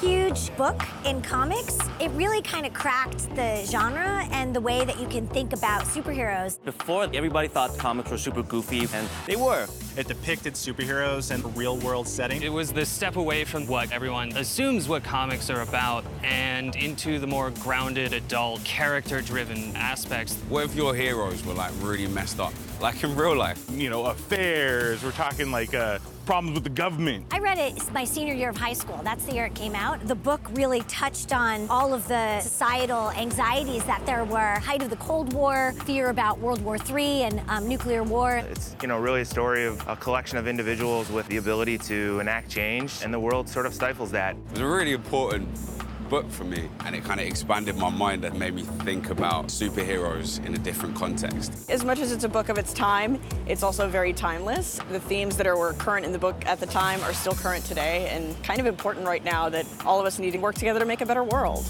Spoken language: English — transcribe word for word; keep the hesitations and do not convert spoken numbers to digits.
huge book in comics, it really kind of cracked the genre and the way that you can think about superheroes. Before, everybody thought comics were super goofy, and they were. It depicted superheroes in a real-world setting. It was the step away from what everyone assumes what comics are about and into the more grounded, adult, character-driven aspects. What if your heroes were, like, really messed up, like in real life? You know, affairs, we're talking, like, uh, problems with the government. I read it my senior year of high school. That's the year it came out. The book really touched on all of the societal anxieties that there were, height of the Cold War, fear about World War Three and um, nuclear war. It's, you know, really a story of a collection of individuals with the ability to enact change, and the world sort of stifles that. It was a really important book for me, and it kind of expanded my mind and made me think about superheroes in a different context. As much as it's a book of its time, it's also very timeless. The themes that are, were current in the book at the time are still current today and kind of important right now that all of us need to work together to make a better world.